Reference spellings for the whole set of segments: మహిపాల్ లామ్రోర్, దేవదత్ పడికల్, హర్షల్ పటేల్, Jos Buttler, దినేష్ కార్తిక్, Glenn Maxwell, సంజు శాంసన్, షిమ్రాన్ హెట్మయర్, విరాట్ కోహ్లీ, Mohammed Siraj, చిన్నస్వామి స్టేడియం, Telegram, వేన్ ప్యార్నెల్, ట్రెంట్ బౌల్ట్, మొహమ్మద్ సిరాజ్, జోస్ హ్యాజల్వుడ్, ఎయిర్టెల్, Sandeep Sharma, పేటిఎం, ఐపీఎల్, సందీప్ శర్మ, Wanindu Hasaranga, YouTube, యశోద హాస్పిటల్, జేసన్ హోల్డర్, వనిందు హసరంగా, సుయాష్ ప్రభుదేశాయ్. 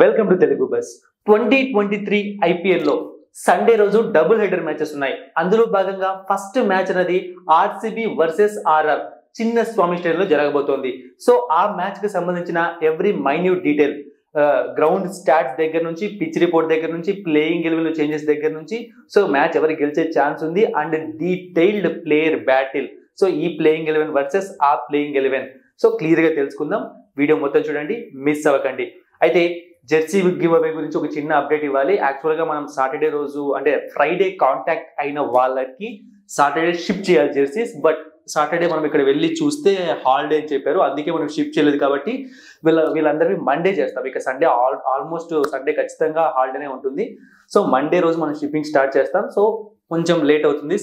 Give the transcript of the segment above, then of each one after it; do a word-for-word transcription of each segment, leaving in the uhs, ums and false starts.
Welcome to Telugu bus. Twenty twenty three ఐపీఎల్ లో Sunday రోజు double header matches ఉన్నాయి. అందులో భాగంగా ఫస్ట్ మ్యాచ్ అనేది ఆర్సీబీ వర్సెస్ ఆర్ఆర్ చిన్నస్వామి స్టేడియంలో జరగబోతోంది. సో ఆ మ్యాచ్ కి సంబంధించిన every minute detail, ground stats దగ్గర నుంచి, పిచ్ రిపోర్ట్ దగ్గర నుంచి, ప్లేయింగ్ ఎలెవెన్ చేంజెస్ దగ్గర నుంచి, సో మ్యాచ్ ఎవరికి గెలిచే ఛాన్స్ ఉంది and detailed player battle, so ఈ ప్లేయింగ్ ఎలెవెన్ వర్సెస్ ఆ ప్లేయింగ్ ఎలెవెన్ సో క్లియర్ గా తెలుసుకుందాం. వీడియో మొత్తం చూడండి, మిస్ అవ్వకండి. అయితే జెర్సీ గివ్ అవే గురించి ఒక చిన్న అప్డేట్ ఇవ్వాలి. యాక్చువల్గా మనం సాటర్డే రోజు అంటే ఫ్రైడే కాంటాక్ట్ అయిన వాళ్ళకి సాటర్డే షిఫ్ట్ చేయాలి జెర్సీస్, బట్ సాటర్డే మనం ఇక్కడ వెళ్ళి చూస్తే హాలిడే అని చెప్పారు, అందుకే మనం షిఫ్ట్ చేయలేదు. కాబట్టి వీళ్ళ వీళ్ళందరినీ మండే చేస్తాం. ఇక సండే ఆల్ ఆల్మోస్ట్ సండే ఖచ్చితంగా హాలిడేనే ఉంటుంది. సో మండే రోజు మనం షిప్పింగ్ స్టార్ట్ చేస్తాం. సో కొంచెం లేట్ అవుతుంది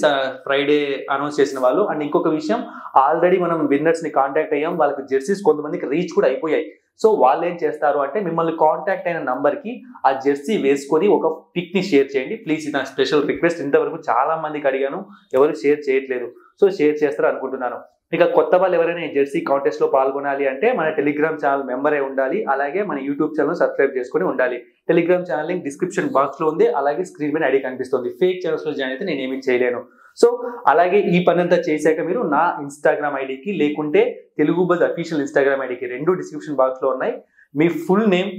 ఫ్రైడే అనౌన్స్ చేసిన వాళ్ళు. అండ్ ఇంకొక విషయం, ఆల్రెడీ మనం విన్నర్స్ని కాంటాక్ట్ అయ్యాం, వాళ్ళకి జెర్సీస్ కొంతమందికి రీచ్ కూడా అయిపోయాయి. సో వాళ్ళు ఏం చేస్తారు అంటే మిమ్మల్ని కాంటాక్ట్ అయిన నంబర్కి ఆ జెర్సీ వేసుకొని ఒక పిక్ని షేర్ చేయండి ప్లీజ్. ఇది నా స్పెషల్ రిక్వెస్ట్, ఇంతవరకు చాలా మందికి అడిగాను, ఎవరు షేర్ చేయట్లేదు. సో షేర్ చేస్తారు అనుకుంటున్నాను. ఇక కొత్త వాళ్ళు ఎవరైనా ఈ జెర్సీ కాంటెస్ట్లో పాల్గొనాలి అంటే మన టెలిగ్రామ్ ఛానల్ మెంబరే ఉండాలి, అలాగే మన యూట్యూబ్ ఛానల్ సబ్స్క్రైబ్ చేసుకుని ఉండాలి. టెలిగ్రామ్ ఛానల్ లింక్ డిస్క్రిప్షన్ బాక్స్లో ఉంది, అలాగే స్క్రీన్ మీద ఐడి కనిపిస్తుంది. ఫేక్ ఛానల్స్లో జాయిన్ అయితే నేను ఏమీ చేయలేను. సో అలాగే ఈ పని అంతా చేశాక మీరు నా ఇన్స్టాగ్రామ్ ఐడికి లేకుంటే తెలుగు బజ్ అఫీషియల్ ఇన్స్టాగ్రామ్ ఐడికి, రెండు డిస్క్రిప్షన్ బాక్స్లో ఉన్నాయి, మీ ఫుల్ నేమ్,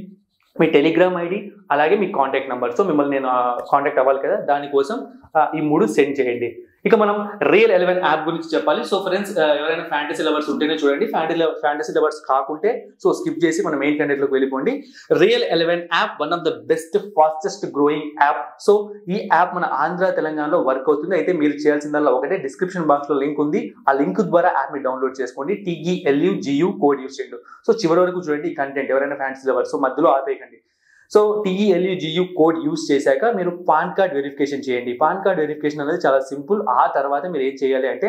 మీ టెలిగ్రామ్ ఐడి, అలాగే మీ కాంటాక్ట్ నెంబర్. సో మిమ్మల్ని నేను కాంటాక్ట్ అవ్వాలి కదా, దానికోసం ఈ మూడు సెండ్ చేయండి. ఇక మనం రియల్ ఎలెవెన్ యాప్ గురించి చెప్పాలి. సో ఫ్రెండ్స్, ఎవరైనా ఫ్యాంటసీ లవర్స్ ఉంటేనే చూడండి, ఫ్యాంటసీ ఫ్యాంటసీ లవర్స్ కాకుంటే సో స్కిప్ చేసి మన మెయిన్ కంటెంట్లోకి వెళ్ళిపోండి. Real eleven app one of the best fastest growing app. So ఈ యాప్ మన ఆంధ్ర తెలంగాణలో వర్క్ అవుతుంది. అయితే మీరు చేయాల్సిందల్లా ఒకటే, డిస్క్రిప్షన్ బాక్స్లో లింక్ ఉంది, ఆ లింక్ ద్వారా యాప్ని డౌన్లోడ్ చేసుకోండి. టీఈఎల్యూ జియూ కోడ్ యూస్ చేయండి. సో చివరి వరకు చూడండి ఈ కంటెంట్, ఎవరైనా ఫ్యాంటసీ లవర్స్, సో మధ్యలో ఆపేయకండి. So T E L U G U code use చేశాక మీరు పాన్ కార్డ్ వెరిఫికేషన్ చేయండి. పాన్ కార్డ్ వెరిఫికేషన్ అనేది చాలా సింపుల్. ఆ తర్వాత మీరు ఏం చేయాలి అంటే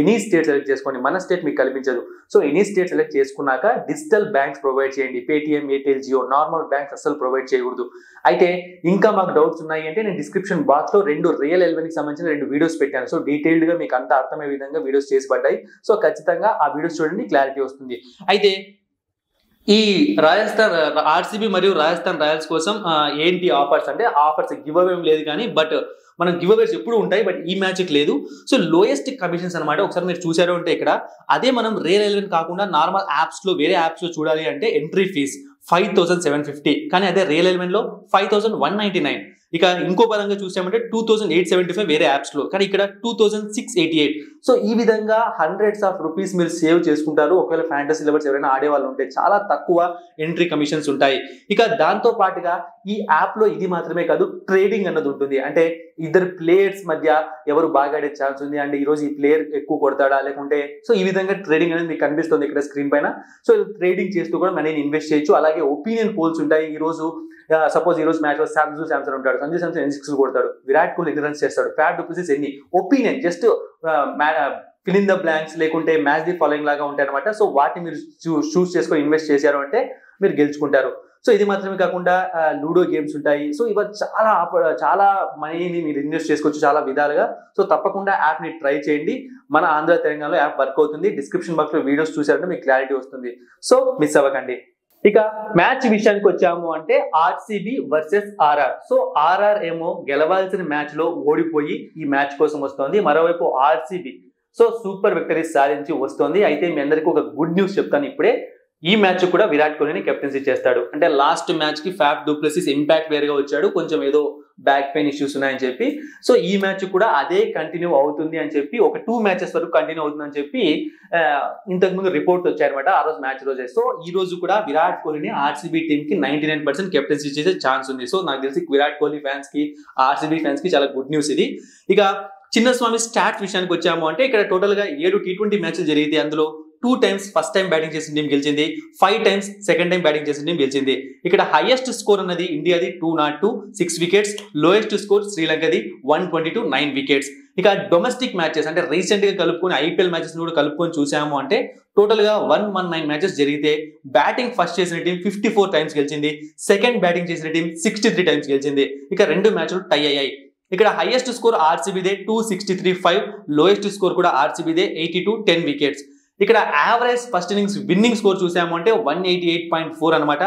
ఎనీ స్టేట్ సెలెక్ట్ చేసుకోండి. మన స్టేట్ మీకు కల్పించదు. సో ఎనీ స్టేట్ సెలెక్ట్ చేసుకున్నాక డిజిటల్ బ్యాంక్స్ ప్రొవైడ్ చేయండి. పేటిఎం, ఎయిర్టెల్, Jio, normal banks అస్సలు ప్రొవైడ్ చేయకూడదు. అయితే ఇంకా మాకు డౌట్స్ ఉన్నాయి అంటే నేను డిస్క్రిప్షన్ బాక్స్లో రెండు రియల్ ఎలెవెన్కి సంబంధించిన రెండు వీడియోస్ పెట్టాను. సో డీటెయిల్డ్గా మీకు అంత అర్థమయ్యే విధంగా వీడియోస్ చేసి పడ్డాయి. సో ఖచ్చితంగా ఆ వీడియోస్ చూడండి, క్లారిటీ వస్తుంది. అయితే ఈ రాజస్థాన్ ఆర్సీబీ మరియు రాజస్థాన్ రాయల్స్ కోసం ఏంటి ఆఫర్స్ అంటే, ఆఫర్స్ గివ్ అవే ఏం లేదు, కానీ బట్ మనం గివ్ అవేస్ ఎప్పుడు ఉంటాయి, బట్ ఈ మ్యాచ్కి లేదు. సో లోయెస్ట్ కమిషన్స్ అనమాట. ఒకసారి మీరు చూసారు అంటే ఇక్కడ, అదే మనం రియల్ ఎలెవెన్ కాకుండా నార్మల్ యాప్స్లో వేరే యాప్స్లో చూడాలి అంటే entry fees five thousand seven fifty, కానీ అదే రియల్ ఎలెవెన్లో five thousand one ninety nine. ఇక ఇంకో పరంగా చూసామంటే two thousand eight seventy five వేరే యాప్స్లో, కానీ ఇక్కడ two thousand six eighty eight. So ఈ విధంగా హండ్రెడ్స్ ఆఫ్ రూపీస్ మీరు సేవ్ చేసుకుంటారు. ఒకవేళ ఫ్యాంటసీ లవర్స్ ఎవరైనా ఆడేవాళ్ళు ఉంటే చాలా తక్కువ ఎంట్రీ కమిషన్స్ ఉంటాయి. ఇక దాంతో పాటుగా ఈ యాప్లో ఇది మాత్రమే కాదు, ట్రేడింగ్ అన్నది ఉంటుంది. అంటే ఇద్దరు ప్లేయర్స్ మధ్య ఎవరు బాగా ఆడే ఛాన్స్ ఉంది అంటే ఈరోజు ఈ ప్లేయర్ ఎక్కువ కొడతాడా లేకుంటే, సో ఈ విధంగా ట్రేడింగ్ అనేది మీకు కనిపిస్తుంది ఇక్కడ స్క్రీన్ పైన. సో ట్రేడింగ్ చేస్తూ కూడా మనీని ఇన్వెస్ట్ చేయొచ్చు. అలాగే ఒపీనియన్ పోల్స్ ఉంటాయి. ఈరోజు సపోజ్ ఈరోజు మ్యాచ్లో సంజు శాంసన్ ఉంటాడు, సంజు శాంసన్ ఎన్ని సిక్స్ కొడతాడు, విరాట్ కోహ్లీ ఎన్ని రన్స్ చేస్తాడు, ఫ్యాఫ్ డు ప్లెసిస్ ఎన్ని, opinion just fill in the blanks లేకుంటే మ్యాచ్ ది ఫాలోయింగ్ లాగా ఉంటాయి అనమాట. సో వాటిని మీరు చూస్ చేసుకొని ఇన్వెస్ట్ చేశారు అంటే మీరు గెలుచుకుంటారు. సో ఇది మాత్రమే కాకుండా లూడో గేమ్స్ ఉంటాయి. సో ఇవి చాలా చాలా మనీని మీరు ఇన్వెస్ట్ చేసుకోవచ్చు చాలా విధాలుగా. సో తప్పకుండా యాప్ని ట్రై చేయండి. మన ఆంధ్ర తెలంగాణలో యాప్ వర్క్ అవుతుంది. డిస్క్రిప్షన్ బాక్స్లో వీడియోస్ చూసారంటే మీకు క్లారిటీ వస్తుంది. సో మిస్ అవ్వకండి. ఇక మ్యాచ్ విషయానికి వచ్చాము అంటే RCB versus RR. So RR ఏమో గెలవాల్సిన మ్యాచ్ లో ఓడిపోయి ఈ మ్యాచ్ కోసం వస్తోంది. మరోవైపు ఆర్సీబీ సో సూపర్ విక్టరీ సాధించి వస్తోంది. అయితే మీ అందరికీ ఒక గుడ్ న్యూస్ చెప్తాను ఇప్పుడే. ఈ మ్యాచ్ కూడా విరాట్ కోహ్లీని కెప్టెన్సీ చేస్తాడు. అంటే లాస్ట్ మ్యాచ్ కి ఫ్యాఫ్ డు ప్లెసిస్ ఇంపాక్ట్ వేరుగా వచ్చాడు, కొంచెం ఏదో బ్యాక్ పెయిన్ ఇష్యూస్ ఉన్నాయని చెప్పి. సో ఈ మ్యాచ్ కూడా అదే కంటిన్యూ అవుతుంది అని చెప్పి, ఒక టూ మ్యాచెస్ వరకు కంటిన్యూ అవుతుంది అని చెప్పి ఇంతకుముందు రిపోర్ట్స్ వచ్చాయన్నమాట ఆ రోజు మ్యాచ్ రోజే. సో ఈ రోజు కూడా విరాట్ కోహ్లీని ఆర్సీబీ టీమ్ కి నైన్టీ నైన్ పర్సెంట్ కెప్టెన్సీ చేసే ఛాన్స్ ఉంది. సో నాకు తెలిసి విరాట్ కోహ్లీ ఫ్యాన్స్ కి, ఆర్సీబీ ఫ్యాన్స్ కి చాలా గుడ్ న్యూస్ ఇది. ఇక చిన్నస్వామి స్టాట్స్ విషయానికి వచ్చాము అంటే ఇక్కడ టోటల్ గా ఏడు టీ ట్వంటీ మ్యాచ్లు జరిగితే అందులో two times first time batting చేసిన టీం గెలిచింది, five times second time batting చేసిన టీం గెలిచింది. ఇక్కడ హైయెస్ట్ స్కోర్ అన్నది ఇండియాది two not two, six wickets. Lowest score శ్రీలంకది one twenty two, nine wickets. ఇక డొమెస్టిక్ మ్యాచెస్ అంటే రీసెంట్ గా కలుపుకొని ఐపీఎల్ మ్యాచెస్ కూడా కలుపుకొని చూసాము అంటే టోటల్ గా వన్ వన్ నైన్ మ్యాచెస్ జరిగితే బ్యాటింగ్ ఫస్ట్ చేసిన టీం ఫిఫ్టీ ఫోర్ టైమ్స్ గెలిచింది, సెకండ్ బ్యాటింగ్ చేసిన టీం సిక్స్టీ త్రీ టైమ్స్ గెలిచింది. ఇక రెండు మ్యాచ్లు టై అయ్యాయి. ఇక్కడ హైయెస్ట్ స్కోర్ ఆర్సీబీదే two sixty three five, lowest score కూడా ఆర్సీబీదే ఎయిటీ టూ, టెన్ వికెట్స్. ఇక్కడ average first innings winning score చూసాము అంటే one eighty eight point four అన్నమాట.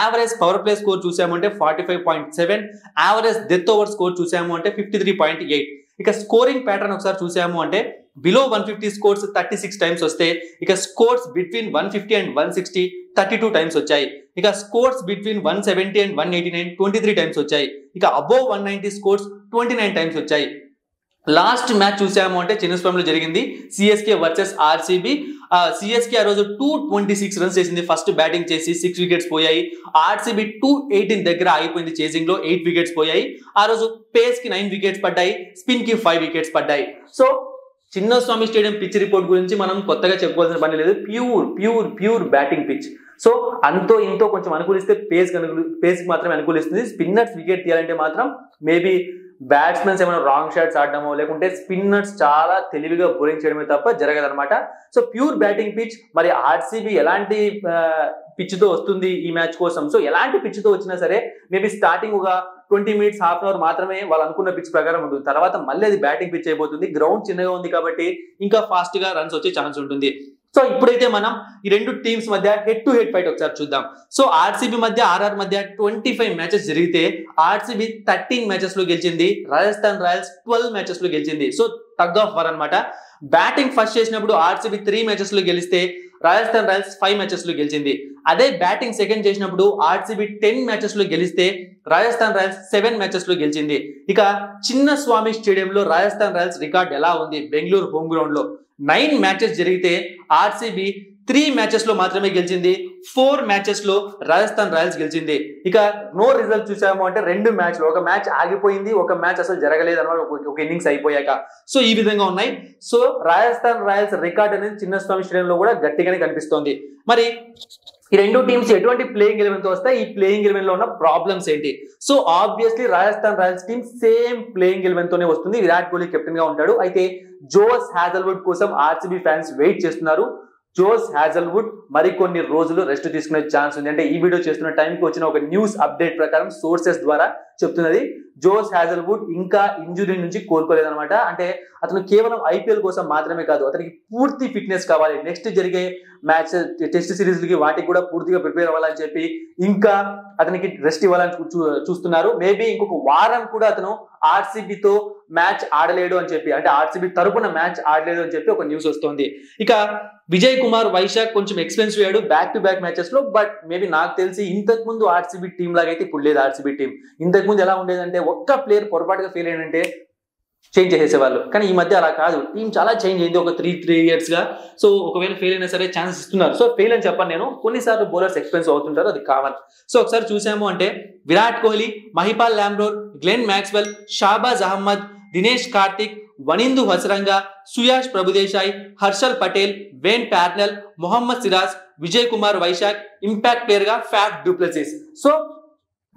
యావరేజ్ పవర్ ప్లే స్కోర్ చూసాము అంటే forty five point seven, average death over score చూసాము అంటే ఫిఫ్టీ త్రీ పాయింట్ ఎయిట్. ఇక స్కోరింగ్ ప్యాటర్న్ ఒకసారి చూసాము అంటే below one fifty scores thirty six times వస్తే, ఇక scores between one fifty and one sixty thirty two times వచ్చాయి. ఇక scores between one seventy and one eighty nine twenty three times వచ్చాయి. ఇక above one ninety scores twenty nine times వచ్చాయి. Last match చూసాము అంటే చిన్నస్వామిలో జరిగింది, సిఎస్కే వర్సెస్ ఆర్సీబీ. సిఎస్కే ఆ రోజు టూ ట్వంటీ సిక్స్ రన్స్ చేసింది, ఫస్ట్ బ్యాటింగ్ చేసి సిక్స్ వికెట్స్ పోయాయి. ఆర్సీబీ టూ ఎయిటీన్ దగ్గర ఆగిపోయింది, చేసింగ్ లో ఎయిట్ వికెట్స్ పోయాయి. ఆ రోజు పేస్ కి నైన్ వికెట్స్ పడ్డాయి, స్పిన్ కి ఫైవ్ వికెట్స్ పడ్డాయి. So చిన్నస్వామి స్టేడియం pitch report గురించి మనం కొత్తగా చెప్పుకోవాల్సిన పని లేదు. Pure pure pure batting pitch. So అంతో ఇంతో కొంచెం అనుకూలిస్తే పేస్ అనుకూలి పేస్కి మాత్రమే అనుకూలిస్తుంది. స్పిన్నర్స్ వికెట్ తీయాలంటే మాత్రం మేబీ బ్యాట్స్మెన్స్ ఏమైనా రాంగ్ షాట్స్ ఆడడమో లేకుంటే స్పిన్నర్స్ చాలా తెలివిగా బౌలింగ్ చేయడమే తప్ప జరగదనమాట. So pure batting pitch. మరి ఆర్సీబీ ఎలాంటి పిచ్తో వస్తుంది ఈ మ్యాచ్ కోసం? సో ఎలాంటి పిచ్తో వచ్చినా సరే మేబీ స్టార్టింగ్ ఒక twenty minutes half an hour మాత్రమే వాళ్ళు అనుకున్న పిచ్ ప్రకారం ఉంటుంది, తర్వాత మళ్ళీ అది బ్యాటింగ్ పిచ్ అయిపోతుంది. గ్రౌండ్ చిన్నగా ఉంది కాబట్టి ఇంకా ఫాస్ట్ గా రన్స్ వచ్చే ఛాన్స్ ఉంటుంది. సో ఇప్పుడైతే మనం ఈ రెండు టీమ్స్ మధ్య హెడ్ టు హెడ్ ఫైట్ ఒకసారి చూద్దాం. సో ఆర్సీబీ మధ్య ఆర్ఆర్ మధ్య ట్వంటీ ఫైవ్ మ్యాచెస్ జరిగితే ఆర్సీబీ థర్టీన్ మ్యాచెస్ లో గెలిచింది, రాజస్థాన్ రాయల్స్ ట్వెల్వ్ మ్యాచెస్ లో గెలిచింది. సో టగ్ ఆఫ్ వార్ అనమాట. బ్యాటింగ్ ఫస్ట్ చేసినప్పుడు ఆర్సీబీ త్రీ మ్యాచెస్ లో గెలిస్తే రాజస్థాన్ రాయల్స్ ఫైవ్ మ్యాచెస్ లో గెలిచింది. అదే బ్యాటింగ్ సెకండ్ చేసినప్పుడు ఆర్సీబీ టెన్ మ్యాచెస్ లో గెలిస్తే రాజస్థాన్ రాయల్స్ సెవెన్ మ్యాచెస్ లో గెలిచింది. ఇక చిన్నస్వామి స్టేడియంలో రాజస్థాన్ రాయల్స్ రికార్డ్ ఎలా ఉంది? బెంగళూరు హోమ్ గ్రౌండ్ లో నైన్ మ్యాచెస్ జరిగితే ఆర్సీబీ త్రీ మ్యాచెస్ లో మాత్రమే గెలిచింది, ఫోర్ మ్యాచెస్ లో రాజస్థాన్ రాయల్స్ గెలిచింది. ఇక నో రిజల్ట్ చూసాము అంటే రెండు మ్యాచ్ లో ఒక మ్యాచ్ ఆగిపోయింది, ఒక మ్యాచ్ అసలు జరగలేదు అనమాట ఒక ఇన్నింగ్స్ అయిపోయాక. సో ఈ విధంగా ఉన్నాయి. సో రాజస్థాన్ రాయల్స్ రికార్డ్ అనేది చిన్నస్వామి స్టేడియంలో కూడా గట్టిగానే కనిపిస్తోంది. మరి ఈ రెండు టీమ్స్ ఎటువంటి ప్లేయింగ్ ఎలెవెన్ తో వస్తాయి? ఈ ప్లేయింగ్ ఎలెవెన్ లో ఉన్న ప్రాబ్లమ్స్ ఏంటి? So obviously Rajasthan Royals team same playing eleven తోనే వస్తుంది. విరాట్ కోహ్లీ కెప్టెన్ గా ఉంటాడు. అయితే జోస్ హ్యాజల్వుడ్ కోసం ఆర్సీబీ ఫ్యాన్స్ వెయిట్ చేస్తున్నారు. జోస్ హ్యాజల్వుడ్ మరికొన్ని రోజులు రెస్ట్ తీసుకునే ఛాన్స్ ఉంది. అంటే ఈ వీడియో చేస్తున్న టైంకి వచ్చిన ఒక న్యూస్ అప్డేట్ ప్రకారం సోర్సెస్ ద్వారా చెప్తున్నది, జోస్ హ్యాజల్వుడ్ ఇంకా ఇంజురీ నుంచి కోలుకోలేదనమాట. అంటే అతను కేవలం ఐపీఎల్ కోసం మాత్రమే కాదు, అతనికి పూర్తి ఫిట్నెస్ కావాలి. నెక్స్ట్ జరిగే మ్యాచ్ టెస్ట్ సిరీస్లకి వాటికి కూడా పూర్తిగా ప్రిపేర్ అవ్వాలని చెప్పి ఇంకా అతనికి రెస్ట్ ఇవ్వాలని చూస్తున్నారు. మేబీ ఇంకొక వారం కూడా అతను ఆర్సీబీతో మ్యాచ్ ఆడలేడు అని చెప్పి, అంటే ఆర్సీబీ తరపున మ్యాచ్ ఆడలేడు అని చెప్పి ఒక న్యూస్ వస్తుంది. ఇక విజయ్ కుమార్ వైశాఖ్ కొంచెం ఎక్స్పెన్సివ్ అయ్యాడు బ్యాక్ టు బ్యాక్ మ్యాచెస్ లో, బట్ మేబీ నాకు తెలిసి ఇంతకు ముందు ఆర్సీబీ టీం లాగైతే ఇప్పుడు లేదు ఆర్సీబీ టీం. ఇంతకు ముందు ఎలా ఉండేదంటే ఒక్క ప్లేయర్ పొరపాటుగా ఫెయిల్ అయ్యాడంటే చేంజ్ చేసేసేవాళ్ళు, కానీ ఈ మధ్య అలా కాదు. టీం చాలా చేంజ్ అయింది ఒక త్రీ త్రీ ఇయర్స్ గా. సో ఒకవేళ ఫెయిల్ అయినా సరే ఛాన్స్ ఇస్తున్నారు. సో ఫెయిల్ అని చెప్పాను నేను, కొన్నిసార్లు బౌలర్స్ ఎక్స్పెన్సివ్ అవుతుంటారు, అది కామన్. సో ఒకసారి చూసాము అంటే విరాట్ కోహ్లీ, మహిపాల్ లామ్రోర్, Glenn Maxwell, Shahbaz Ahmed, దినేష్ కార్తిక్, వనిందు హసరంగా, సుయాష్ ప్రభుదేశాయ్, హర్షల్ పటేల్, వేన్ ప్యార్నెల్, మొహమ్మద్ సిరాజ్, Vijay Kumar Vyshak, impact player గా ఫ్యాఫ్ డు ప్లెసిస్. సో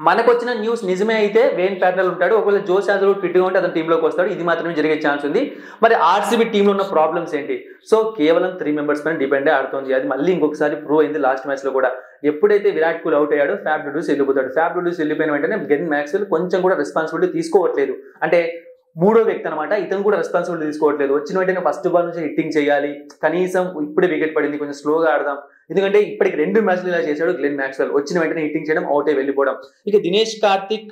మనకు వచ్చిన న్యూస్ నిజమే అయితే వేన్ ప్యార్నెల్ ఉంటాడు. ఒకవేళ జోస్ హ్యాజల్వుడ్ ఫిట్గా ఉంటే అతను టీంలోకి వస్తాడు, ఇది మాత్రమే జరిగే ఛాన్స్ ఉంది. మరి ఆర్సీబీ టీంలో ఉన్న ప్రాబ్లమ్స్ ఏంటి? సో కేవలం త్రీ మెంబర్స్ పైన డిపెండ్ ఆడుతుంది. అది మళ్ళీ ఇంకొకసారి ప్రూవ్ అయింది లాస్ట్ మ్యాచ్ లో కూడా. ఎప్పుడైతే విరాట్ కోహ్లీ అవుట్ అయ్యాడో ఫ్యాఫ్ డు ప్లెసిస్ వెళ్ళిపోతాడు. ఫ్యాఫ్ డు ప్లెసిస్ వెళ్ళిపోయిన వెంటనే గ్లెన్ మ్యాక్స్వెల్ కొంచెం కూడా రెస్పాన్సిబిలిటీ తీసుకోవట్లేదు, అంటే మూడో వ్యక్తి అనమాట. ఇతను కూడా రెస్పాన్సిబిలిటీ తీసుకోవట్లేదు. వచ్చిన వెంటనే ఫస్ట్ బాల్ నుంచి హిట్టింగ్ చేయాలి, కనీసం ఇప్పుడే వికెట్ పడింది కొంచెం స్లోగా ఆడదాం, ఎందుకంటే ఇప్పటికి రెండు మ్యాచ్లు ఇలా చేశాడు గ్లెన్ మ్యాక్స్వెల్. వచ్చిన వెంటనే హిట్టింగ్ చేయడం, అవుటే వెళ్ళిపోవడం. ఇక దినేష్ కార్తిక్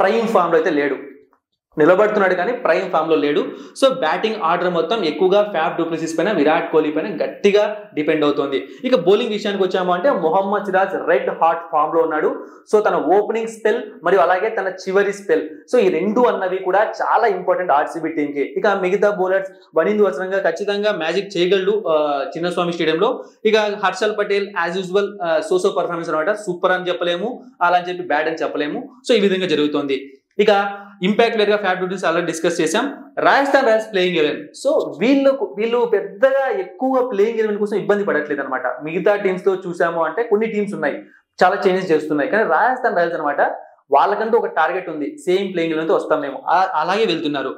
ప్రైమ్ ఫామ్ లో అయితే లేడు, నిలబడుతున్నాడు కానీ ప్రైమ్ ఫామ్ లో లేడు. సో బ్యాటింగ్ ఆర్డర్ మొత్తం ఎక్కువగా ఫ్యాఫ్ డు ప్లెసిస్ పైన, విరాట్ కోహ్లీ పైన గట్టిగా డిపెండ్ అవుతుంది. ఇక బౌలింగ్ విషయానికి వచ్చాము అంటే మొహమ్మద్ సిరాజ్ red hot form లో ఉన్నాడు. సో తన ఓపెనింగ్ స్పెల్ మరియు అలాగే తన చివరి స్పెల్, సో ఈ రెండు అన్నవి కూడా చాలా ఇంపార్టెంట్ ఆర్సీబీ టీమ్ కి. ఇక మిగతా బౌలర్స్ వనిందు హసరంగా ఖచ్చితంగా మ్యాజిక్ చేయగలడు చిన్నస్వామి స్టేడియంలో. ఇక హర్షల్ పటేల్ as usual so so performance అనమాట, సూపర్ అని చెప్పలేము, అలా అని చెప్పి బ్యాడ్ అని చెప్పలేము. సో ఈ విధంగా జరుగుతుంది. ఇక ఇంపాక్ట్ ప్లేయర్ గా ఫ్యాట్ డ్యూటీస్ ఆల్రెడీ డిస్కస్ చేసాం. Rajasthan Royals playing eleven, so వీళ్ళు వీళ్ళు పెద్దగా ఎక్కువ ప్లేయింగ్ ఎలెవెన్ కోసం ఇబ్బంది పడట్లేదు అనమాట. మిగతా టీమ్స్ తో చూసాము అంటే కొన్ని టీమ్స్ ఉన్నాయి చాలా చేంజెస్ చేస్తున్నాయి, కానీ రాజస్థాన్ రాయల్స్ అనమాట వాళ్ళకంటూ ఒక టార్గెట్ ఉంది, సేమ్ ప్లేయింగ్ ఎలెవెన్ తో వస్తాం మేము, అలాగే వెళ్తున్నారు.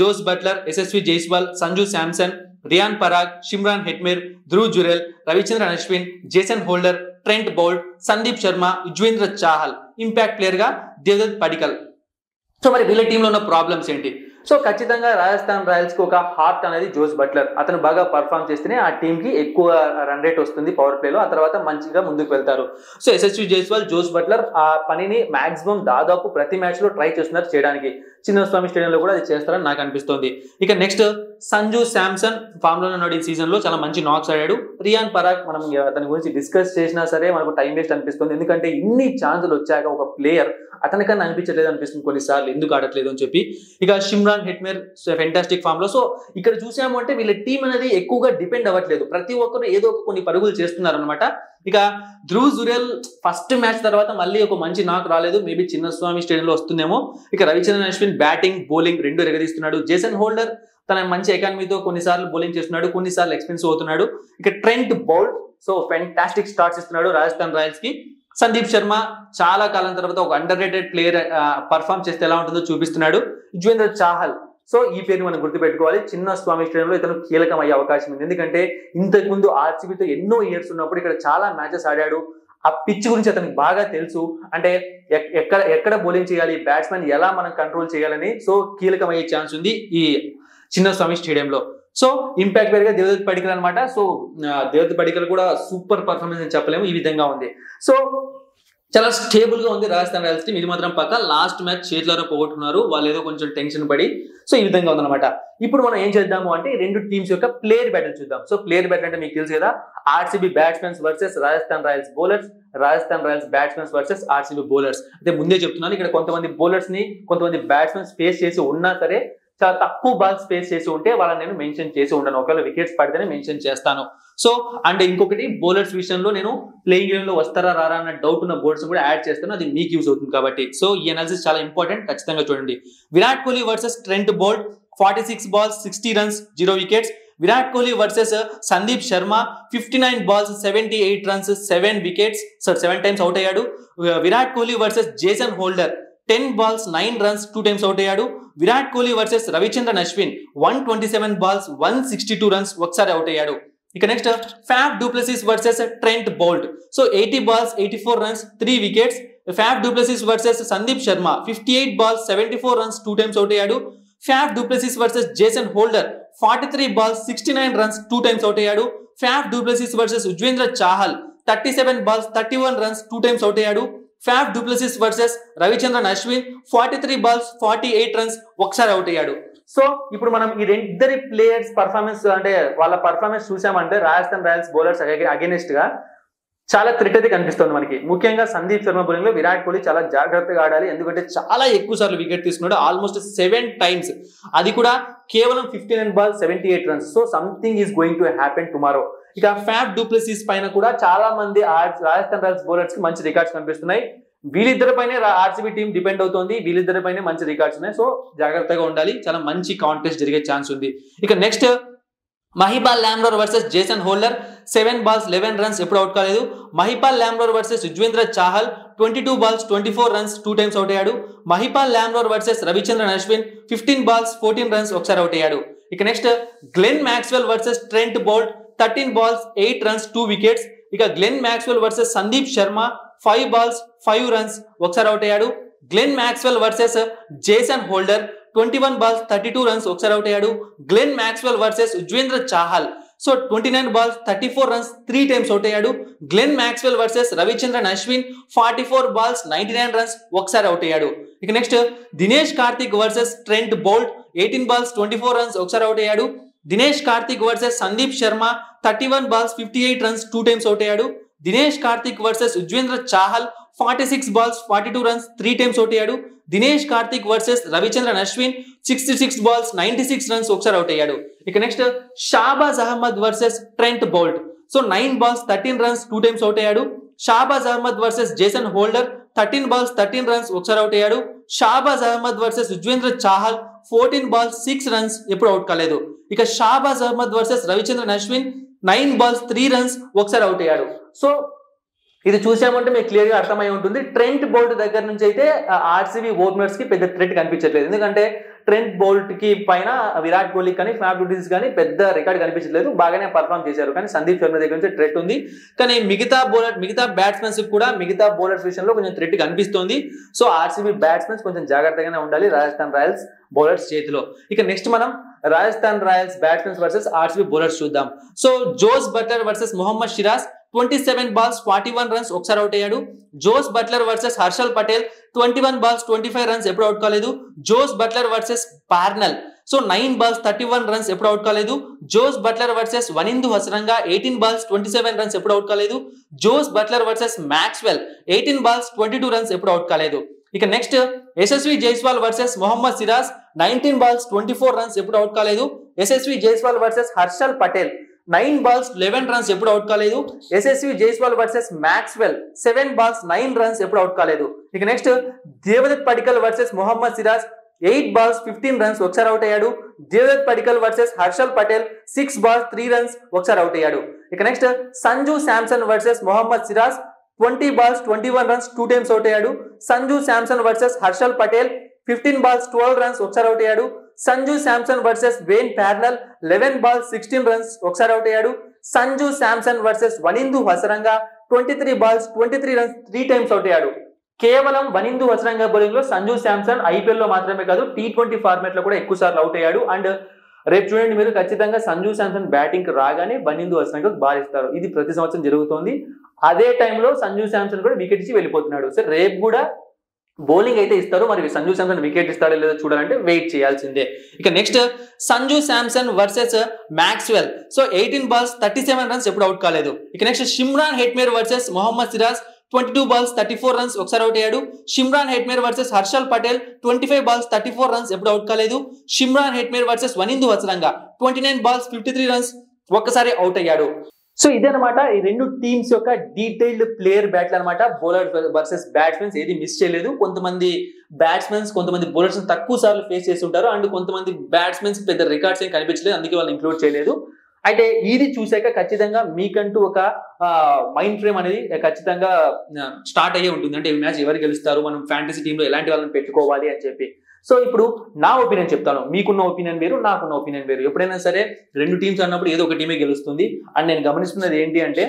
Jos Buttler, Yashasvi Jaiswal, సంజు శాంసన్, Riyan Parag, Shimron Hetmyer, Dhruv Jurel, Ravichandran Ashwin, జేసన్ హోల్డర్, ట్రెంట్ బౌల్ట్, సందీప్ శర్మ, Yuzvendra Chahal, impact player గా దేవదత్ పడికల్. సో మరి వీళ్ళ టీంలో ఉన్న ప్రాబ్లమ్స్ ఏంటి? సో ఖచ్చితంగా రాజస్థాన్ రాయల్స్ కు ఒక హార్ట్ అనేది జోస్ బట్లర్. అతను బాగా పర్ఫామ్ చేస్తేనే ఆ టీమ్ కి ఎక్కువ రన్ రేట్ వస్తుంది పవర్ ప్లేలో, ఆ తర్వాత మంచిగా ముందుకు వెళ్తారు. So Yashasvi Jaiswal, Jos Buttler ఆ పనిని మాక్సిమం దాదాపు ప్రతి మ్యాచ్ లో ట్రై చేస్తున్నారు చేయడానికి. చిన్నస్వామి స్టేడియంలో కూడా అది చేస్తారని నాకు అనిపిస్తుంది. ఇక నెక్స్ట్ సంజు శాంసన్ ఫామ్ లోనే ఉన్నాడు ఈ సీజన్ లో, చాలా మంచి నాక్స్ ఆడాడు. రియాన్ పరాగ్ మనం అతని గురించి డిస్కస్ చేసినా సరే మనకు టైం వేస్ట్ అనిపిస్తుంది, ఎందుకంటే ఇన్ని ఛాన్సులు వచ్చాక ఒక ప్లేయర్ అతనికన్నా అనిపించట్లేదు అనిపిస్తుంది కొన్నిసార్లు, ఎందుకు ఆడట్లేదు అని చెప్పి. ఇక షిమ్రాన్ హెట్మేర్ ఫెంటాస్టిక్ ఫామ్ లో. సో ఇక్కడ చూసాము అంటే వీళ్ళ టీం అనేది ఎక్కువగా డిపెండ్ అవ్వట్లేదు, ప్రతి ఒక్కరు ఏదో ఒక కొన్ని పరుగులు చేస్తున్నారు అనమాట. ఇక ధ్రువ్ జురేల్ ఫస్ట్ మ్యాచ్ తర్వాత మళ్ళీ ఒక మంచి నాక్ రాలేదు, మేబీ చిన్నస్వామి స్టేడియంలో వస్తుందేమో. ఇక రవిచంద్రన్ అశ్విన్ బ్యాటింగ్ బౌలింగ్ రెండు ఎగదీస్తున్నాడు. జేసన్ హోల్డర్ తన మంచి ఎకానమీతో కొన్నిసార్లు బౌలింగ్ చేస్తున్నాడు, కొన్నిసార్లు ఎక్స్పెన్సివ్ అవుతున్నాడు. ఇక ట్రెంట్ బౌల్ట్ so fantastic starts ఇస్తున్నాడు రాజస్థాన్ రాయల్స్ కి. సందీప్ శర్మ చాలా కాలం తర్వాత ఒక అండర్ రేటెడ్ ప్లేయర్ పర్ఫామ్ చేస్తే ఎలా ఉంటుందో చూపిస్తున్నాడు. యుజ్వేంద్ర చాహల్, సో ఈ పేరుని మనం గుర్తుపెట్టుకోవాలి, చిన్నస్వామి స్టేడియంలో ఇతను కీలకం అయ్యే అవకాశం ఉంది, ఎందుకంటే ఇంతకు ముందు ఆర్సీబీతో ఎన్నో ఇయర్స్ ఉన్నప్పుడు ఇక్కడ చాలా మ్యాచెస్ ఆడాడు. ఆ పిచ్ గురించి అతనికి బాగా తెలుసు, అంటే ఎక్కడ ఎక్కడ బౌలింగ్ చేయాలి, బ్యాట్స్మెన్ ఎలా మనం కంట్రోల్ చేయాలని. సో కీలకమయ్యే ఛాన్స్ ఉంది ఈ చిన్నస్వామి స్టేడియంలో. సో ఇంపాక్ట్ పేరుగా దేవదత్ పడికల్ అనమాట. సో దేవదత్ పడికల్ కూడా సూపర్ పర్ఫార్మెన్స్ అని చెప్పలేము, ఈ విధంగా ఉంది. సో చాలా స్టేబుల్ గా ఉంది రాజస్థాన్ రాయల్స్ టీం, ఇది మాత్రం పక్క. లాస్ట్ మ్యాచ్ చేతిలో పోగొట్టుకున్నారు వాళ్ళు, ఏదో కొంచెం టెన్షన్ పడి. సో ఈ విధంగా ఉందన్నమాట. ఇప్పుడు మనం ఏం చేద్దాము అంటే రెండు టీమ్స్ యొక్క ప్లేయర్ బ్యాటిల్ చూద్దాం. సో ప్లేయర్ బ్యాటిల్ అంటే మీకు తెలుసు కదా, RCB batsmens versus Rajasthan Royals bowlers, Rajasthan Royals batsmens versus RCB bowlers. అయితే ముందే చెప్తున్నాను, ఇక్కడ కొంతమంది బౌలర్స్ ని కొంతమంది బ్యాట్స్మెన్స్ ఫేస్ చేసి ఉన్నా సరే చాలా తక్కువ బాల్స్ ఫేస్ చేసి ఉంటే వాళ్ళని నేను మెన్షన్ చేసి ఉండను, ఒకవేళ వికెట్స్ పడితేనే మెన్షన్ చేస్తాను. సో అండ్ ఇంకొకటి బౌలర్స్ విషయంలో నేను ప్లేయింగ్ లెవెన్ లో వస్తారా రారా అన్న డౌట్ ఉన్న బౌలర్స్ కూడా యాడ్ చేస్తాను, అది మీకు యూజ్ అవుతుంది కాబట్టి. సో ఈ అనాలిసిస్ చాలా ఇంపార్టెంట్, ఖచ్చితంగా చూడండి. విరాట్ కోహ్లీ versus ట్రెంట్ బౌల్ట్, forty six balls sixty runs zero wickets. విరాట్ కోహ్లీ versus సందీప్ శర్మ, fifty nine balls seventy eight runs seven wickets, sir seven times out అయ్యాడు. విరాట్ కోహ్లీ versus జేసన్ హోల్డర్, ten balls nine runs two times out అయ్యాడు. విరాట్ కోహ్లీ versus Ravichandran Ashwin, one twenty seven balls one sixty two runs ఒకసారి out అయ్యాడు. ఇక next Faf du Plessis versus ట్రెంట్ బౌల్ట్, so eighty balls eighty four runs three wickets. Faf du Plessis versus సందీప్ శర్మ, fifty eight balls seventy four runs two times out అయ్యాడు. Faf du Plessis versus జేసన్ హోల్డర్, forty three balls sixty nine runs two times out అయ్యాడు. Faf du Plessis versus Yuzvendra Chahal, thirty seven balls thirty one runs two times out అయ్యాడు. Faf du Plessis versus Ravichandran Ashwin, forty three balls forty eight runs ఒకసారి out అయ్యాడు. So ఇప్పుడు మనం ఈ ఇద్దరి players performance అంటే వాళ్ళ పర్ఫార్మెన్స్ చూసామంటే రాజస్థాన్ రాయల్స్ బౌలర్స్ అగేనిస్ట్ గా చాలా థ్రెట్ అయితే కనిపిస్తుంది మనకి. ముఖ్యంగా సందీప్ శర్మ బౌలింగ్ లో విరాట్ కోహ్లీ చాలా జాగ్రత్తగా ఆడాలి, ఎందుకంటే చాలా ఎక్కువ సార్లు వికెట్ తీసుకున్నాడు, ఆల్మోస్ట్ సెవెన్ టైమ్స్, అది కూడా కేవలం fifty nine ball seventy eight runs. So something is going to happen tomorrow. ఇక ఫ్యాఫ్ డు ప్లెసిస్ పైన కూడా చాలా మంది రాజస్థాన్ రాయల్స్ బౌలర్స్ కి మంచి రికార్డ్స్ కనిపిస్తున్నాయి, వీళ్ళిద్దరిపైనే ఆర్సీబీ టీం డిపెండ్ అవుతుంది, వీళ్ళిద్దరిపైనే మంచి రికార్డ్స్ ఉన్నాయి. సో జాగ్రత్తగా ఉండాలి, చాలా మంచి కాంటెస్ట్ జరిగే ఛాన్స్ ఉంది. ఇక next మహిపాల్ లామ్రోర్ versus జేసన్ హోల్డర్, seven balls eleven runs ఎప్పుడు అవుట్ కాలేదు. మహిపాల్ లామ్రోర్ versus Yuzvendra Chahal, twenty two balls twenty four runs two times out అయ్యాడు. మహిపాల్ లామ్రోర్ versus Ravichandran Ashwin, fifteen balls fourteen runs ఒకసారి అవుట్ అయ్యాడు. ఇక next Glenn Maxwell versus ట్రెంట్ బౌల్ట్, thirteen balls eight runs two wickets. ఇక Glenn Maxwell versus సందీప్ శర్మ, five balls five runs ఒకసారి out అయ్యాడు. Glenn Maxwell versus జేసన్ హోల్డర్, twenty one balls thirty two runs ఒకసారి out అయ్యాడు. Glenn Maxwell versus Yuzvendra Chahal, so twenty nine balls thirty four runs three times out అయ్యాడు. Glenn Maxwell versus Ravichandran Ashwin, forty four balls ninety nine runs ఒకసారి out అయ్యాడు. ఇక next దినేష్ కార్తిక్ versus ట్రెంట్ బౌల్ట్, eighteen balls twenty four runs ఒకసారి out అయ్యాడు. దినేష్ కార్తిక్ versus సందీప్ శర్మ, thirty one balls fifty eight runs two times out అయ్యాడు. దినేష్ కార్తిక్ versus Yuzvendra Chahal, forty six balls forty two runs three times out అయ్యాడు. దినేష్ కార్తిక్ versus Ravichandran Ashwin, sixty six balls ninety six runs ఒకసారి out అయ్యాడు. ఇక next Shahbaz Ahmed versus ట్రెంట్ బౌల్ట్, so nine balls thirteen runs two times out అయ్యాడు. Shahbaz Ahmed versus జేసన్ హోల్డర్, thirteen balls thirteen runs ఒకసారి out అయ్యాడు. Shahbaz Ahmed versus Yuzvendra Chahal, fourteen balls six runs ఎప్పుడు out కాలేదు. ఇక Shahbaz Ahmed versus Ravichandran Ashwin, nine balls three runs ఒకసారి out అయ్యాడు. So ఇది చూసామంటే మీకు క్లియర్ గా అర్థమై ఉంటుంది, ట్రెంట్ బౌల్ట్ దగ్గర నుంచి అయితే ఆర్సీబీ ఓపెనర్స్ కి పెద్ద థ్రెట్ కనిపించట్లేదు, ఎందుకంటే ట్రెంట్ బౌల్ట్ కి పైన విరాట్ కోహ్లీ కానీ ఫ్యాఫ్ డు ప్లెసిస్ కానీ పెద్ద రికార్డ్ కనిపించలేదు, బాగానే పర్ఫామ్ చేశారు. కానీ సందీప్ శర్మ దగ్గర నుంచి థ్రెట్ ఉంది, కానీ మిగతా బౌలర్ మిగతా బ్యాట్స్మెన్స్ కూడా మిగతా బౌలర్స్ విషయంలో కొంచెం థ్రెట్ కనిపిస్తుంది. సో ఆర్సీబీ బ్యాట్స్మెన్స్ కొంచెం జాగ్రత్తగానే ఉండాలి రాజస్థాన్ రాయల్స్ బౌలర్స్ చేతిలో. ఇక నెక్స్ట్ మనం Rajasthan Royals batsmens versus RCB bowlers చూద్దాం. So Jos Buttler versus మొహమ్మద్ సిరాజ్ twenty seven balls forty one runs ఒకసారి అవుట్ అయ్యాడు. Jos Buttler versus హర్షల్ పటేల్ twenty one balls twenty five runs ఎప్పుడు అవుట్ కాలేదు. Jos Buttler versus Parnell so nine balls thirty one runs ఎప్పుడు out కాలేదు. Jos Buttler versus వనిందు హసరంగా eighteen balls twenty seven runs ఎప్పుడు out కాలేదు. Jos Buttler versus Maxwell eighteen balls twenty two runs ఎప్పుడు out కాలేదు. ఇక next Yashasvi Jaiswal versus మొహమ్మద్ సిరాజ్ nineteen balls twenty four runs ఎప్పుడు out కాలేదు. Yashasvi Jaiswal versus హర్షల్ పటేల్ nine balls eleven runs ఎప్పుడు out కాలేదు. Yashasvi Jaiswal versus Maxwell seven balls nine runs ఎప్పుడు out కాలేదు. ఇక next దేవదత్ పడికల్ versus మొహమ్మద్ సిరాజ్ eight balls fifteen runs ఒకసారి అవుట్ అయ్యాడు. దేవదత్ పడికల్ versus హర్షల్ పటేల్ six balls three runs ఒకసారి అవుట్ అయ్యాడు. ఇక next సంజు శాంసన్ versus మొహమ్మద్ సిరాజ్ twenty balls twenty one runs two times out అయ్యాడు. సంజు శాంసన్ versus హర్షల్ పటేల్ fifteen balls twelve runs ఒకసారి అవుట్ అయ్యాడు. సంజు శాంసన్ versus Wayne Parnell eleven balls sixteen runs ఒకసారి out అయ్యాడు. సంజు శాంసన్ versus వనిందు హసరంగా twenty three balls twenty three runs three times out అయ్యాడు. కేవలం వనిందు హసరంగా bowling లో సంజు శాంసన్ ఐపీఎల్ లో మాత్రమే కాదు టీ ట్వంటీ ఫార్మేట్ లో కూడా ఎక్కువ సార్లు అవుట్ అయ్యాడు. అండ్ రేపు చూడండి మీరు ఖచ్చితంగా సంజు శాంసన్ బ్యాటింగ్ రాగానే వనిందు హసరంగా బారిస్తారు. ఇది ప్రతి సంవత్సరం జరుగుతోంది. అదే టైంలో సంజు శాంసన్ కూడా వికెట్ ఇచ్చి వెళ్ళిపోతున్నాడు. సో రేపు కూడా బౌలింగ్ అయితే ఇస్తారు, మరి సంజు శాంసన్ వికెట్ ఇస్తాడో లేదో చూడాలంటే వెయిట్ చేయాల్సిందే. ఇక next సంజు శాంసన్ versus Maxwell so eighteen balls thirty seven runs ఎప్పుడు అవుట్ కాలేదు. ఇక next షిమ్రాన్ హెట్మయర్ versus మొహమ్మద్ సిరాజ్ twenty two balls thirty four runs ఒకసారి అవుట్ అయ్యాడు. షిమ్రాన్ హెట్మయర్ versus హర్షల్ పటేల్ twenty five balls thirty four runs ఎప్పుడు out కాలేదు. షిమ్రాన్ హెట్మయర్ versus వనిందు హసరంగా twenty nine balls fifty three runs ఒక్కసారి out అయ్యాడు. So ఇదనమాట ఈ రెండు teams యొక్క డీటెయిల్డ్ ప్లేయర్ బ్యాటిల్ అనమాట. బౌలర్ వర్సెస్ బ్యాట్స్మెన్స్ ఏది మిస్ చేయలేదు. కొంతమంది బ్యాట్స్మెన్స్ కొంతమంది బౌలర్స్ తక్కువ సార్లు ఫేస్ చేసి ఉంటారు, అండ్ కొంతమంది బ్యాట్స్మెన్స్ పెద్ద రికార్డ్స్ ఏం కనిపించలేదు, అందుకే వాళ్ళు ఇంక్లూడ్ చేయలేదు. అయితే ఇది చూసాక ఖచ్చితంగా మీకంటూ ఒక మైండ్ ఫ్రేమ్ అనేది ఖచ్చితంగా స్టార్ట్ అయ్యే ఉంటుంది, అంటే ఈ మ్యాచ్ ఎవరు గెలుస్తారు, మనం ఫ్యాంటసీ టీంలో ఎలాంటి వాళ్ళని పెట్టుకోవాలి అని చెప్పి. సో ఇప్పుడు నా ఒపీనియన్ చెప్తాను, మీకున్న ఒపీనియన్ వేరు నాకున్న ఒపీనియన్ వేరు. ఎప్పుడైనా సరే రెండు టీమ్స్ అన్నప్పుడు ఏదో ఒక టీమే గెలుస్తుంది. అండ్ నేను గమనిస్తున్నది ఏంటి అంటే,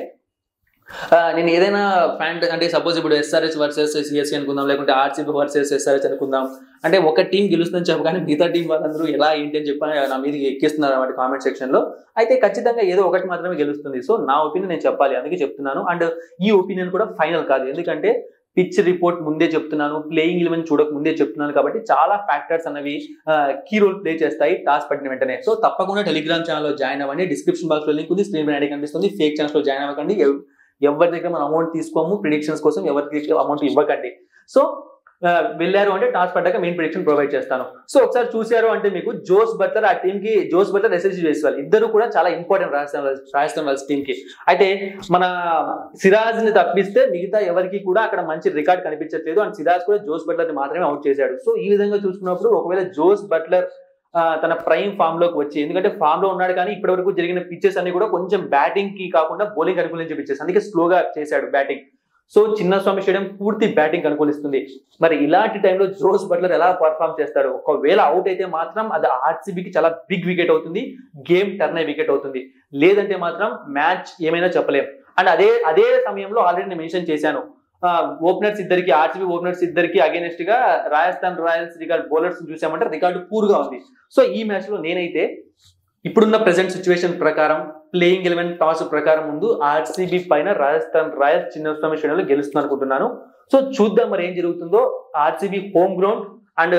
నేను ఏదైనా ఫ్యాంట్ అంటే సపోజ్ ఇప్పుడు ఎస్ఆర్ఎస్ వర్సెస్ సిఎస్కే అనుకుందాం, లేకుంటే ఆర్సీబీ వర్సెస్ ఎస్ఆర్ఎస్ అనుకుందాం, అంటే ఒక టీం గెలుస్తుందని చెప్పగానే మిగతా టీం వాళ్ళందరూ ఎలా ఏంటి అని చెప్పి నా మీద ఎక్కిస్తున్నారు అన్నమాట కామెంట్ సెక్షన్లో. అయితే ఖచ్చితంగా ఏదో ఒకటి మాత్రమే గెలుస్తుంది. సో నా ఒపీనియన్ నేను చెప్పాలి, అందుకే చెప్తున్నాను. అండ్ ఈ ఒపీనియన్ కూడా ఫైనల్ కాదు, ఎందుకంటే పిచ్ రిపోర్ట్ ముందే చెప్తున్నాను, ప్లేయింగ్ ఎలెవెన్ చూడక ముందే చెప్తున్నాను, కాబట్టి చాలా ఫ్యాక్టర్స్ అనేవి కీ రోల్ ప్లే చేస్తాయి టాస్ పట్టిన వెంటనే. సో తప్పకుండా టెలిగ్రామ్ ఛానల్లో జాయిన్ అవ్వండి, డిస్క్రిప్షన్ బాక్స్ లో లింక్ ఉంది, స్క్రీన్ పైన కనిపిస్తుంది. ఫేక్ ఛానల్స్ లో జాయిన్ అవ్వకండి, ఎవరి దగ్గర మనం అమౌంట్ తీసుకోము, ప్రిడిక్షన్స్ కోసం ఎవరి దగ్గర అమౌంట్ ఇవ్వకండి. సో వెళ్ళారు అంటే టాస్ పడ్డాక మెయిన్ ప్రిడిక్షన్ ప్రొవైడ్ చేస్తాను. సో ఒకసారి చూశారు అంటే మీకు జోస్ బట్లర్ ఆ టీమ్ కి జోస్ బట్లర్ ఎస్ఎస్వి జైస్వాల్ ఇద్దరు కూడా చాలా important Rajasthan Rajasthan Royals team కి. అయితే మన సిరాజ్ ని తప్పిస్తే మిగతా ఎవరికి కూడా అక్కడ మంచి రికార్డ్ కనిపించట్లేదు, అండ్ సిరాజ్ కూడా జోస్ బట్లర్ ని మాత్రమే అవుట్ చేశాడు. సో ఈ విధంగా చూసుకున్నప్పుడు ఒకవేళ జోస్ బట్లర్ తన ప్రైమ్ ఫామ్ లోకి వచ్చి, ఎందుకంటే ఫామ్ లో ఉన్నాడు కానీ ఇప్పటి వరకు జరిగిన పిచ్చెస్ అన్ని కూడా కొంచెం బ్యాటింగ్ కి కాకుండా బౌలింగ్ అనుకూలించే పిచ్చెస్, అందుకే స్లోగా చేశాడు బ్యాటింగ్. సో చిన్నస్వామి స్టేడియం పూర్తి బ్యాటింగ్ అనుకూలిస్తుంది. మరి ఇలాంటి టైంలో జోస్ బట్లర్ ఎలా పర్ఫామ్ చేస్తాడు? ఒకవేళ అవుట్ అయితే మాత్రం అది ఆర్సీబీకి చాలా బిగ్ వికెట్ అవుతుంది, గేమ్ టర్న్ అయ్యే వికెట్ అవుతుంది. లేదంటే మాత్రం మ్యాచ్ ఏమైనా చెప్పలేం. అండ్ అదే అదే సమయంలో ఆల్రెడీ నేను మెన్షన్ చేశాను, ఓపెనర్స్ ఇద్దరికి ఆర్సీబీ ఓపెనర్స్ ఇద్దరికి అగేనెస్ట్ గా రాజస్థాన్ రాయల్స్ రికార్డ్ బౌలర్స్ చూసామంటే రికార్డు పూర్గా ఉంది. సో ఈ మ్యాచ్ లో నేనైతే ఇప్పుడున్న ప్రెసెంట్ సిచ్యువేషన్ ప్రకారం ప్లేయింగ్ ఎలెవెన్ టాస్ ప్రకారం ముందు ఆర్సీబీ పైన రాజస్థాన్ రాయల్స్ చిన్నస్వామి స్టేడియంలో గెలుస్తుంది అనుకుంటున్నాను. సో చూద్దాం మరి ఏం జరుగుతుందో. ఆర్సీబీ హోమ్ గ్రౌండ్ అండ్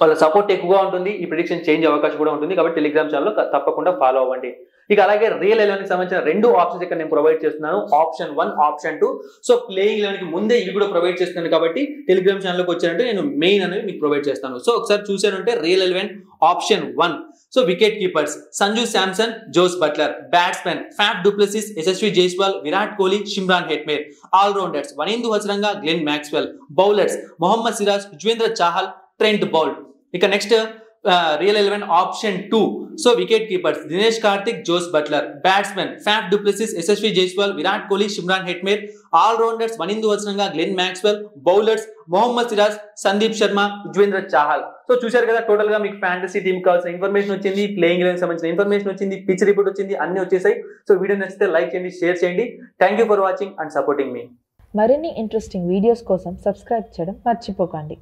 వాళ్ళ సపోర్ట్ ఎక్కువగా ఉంటుంది, ఈ ప్రిడిక్షన్ చేంజ్ అవకాశం కూడా ఉంటుంది, కాబట్టి టెలిగ్రామ్ ఛానల్లో తప్పకుండా ఫాలో అవ్వండి. ఇక అలాగే రియల్ ఎలెవెన్ కి సంబంధించిన రెండు ఆప్షన్స్ ఇక్కడ నేను ప్రొవైడ్ చేస్తున్నాను, option one option two. So playing eleven కి ముందే ఇవి కూడా ప్రొవైడ్ చేస్తున్నాను, కాబట్టి టెలిగ్రామ్ ఛానల్లోకి వచ్చారంటే నేను మెయిన్ అనేది మీకు ప్రొవైడ్ చేస్తాను. సో ఒకసారి చూసారంటే real eleven option one. So wicket keepers సంజు శాంసన్, Jos Buttler. Batsmen Faf du Plessis, Yashasvi Jaiswal, విరాట్ కోహ్లీ, షిమ్రాన్ హెట్మయర్. Allrounders వనిందు హసరంగా, Glenn Maxwell. Bowlers మొహమ్మద్ సిరాజ్, Yuzvendra Chahal, ట్రెంట్ బౌల్ట్. ఇక next real eleven option two. So wicket keepers Dinesh Karthik, Jos Buttler. Batsman Faf du Plessis, Yashasvi Jaiswal, Virat Kohli, Shimron Hetmyer. Allrounders Wanindu Hasaranga, Glenn Maxwell. Bowlers Mohammed Siraj, Sandeep Sharma, Yuzvendra Chahal. So చూశారు కదా total గా మీకు fantasy team కావాల్సిన information వచ్చింది, playing eleven సంబంధించిన information వచ్చింది, pitch report వచ్చింది, అన్ని వచ్చేసాయి। సో వీడియో నచ్చితే లైక్ చేయండి, షేర్ చేయండి। Thank you for watching and supporting మీ। మరిన్ని ఇంట్రెస్టింగ్ వీడియోస్ కోసం సబ్స్క్రైబ్ చేయడం మర్చిపోకండి।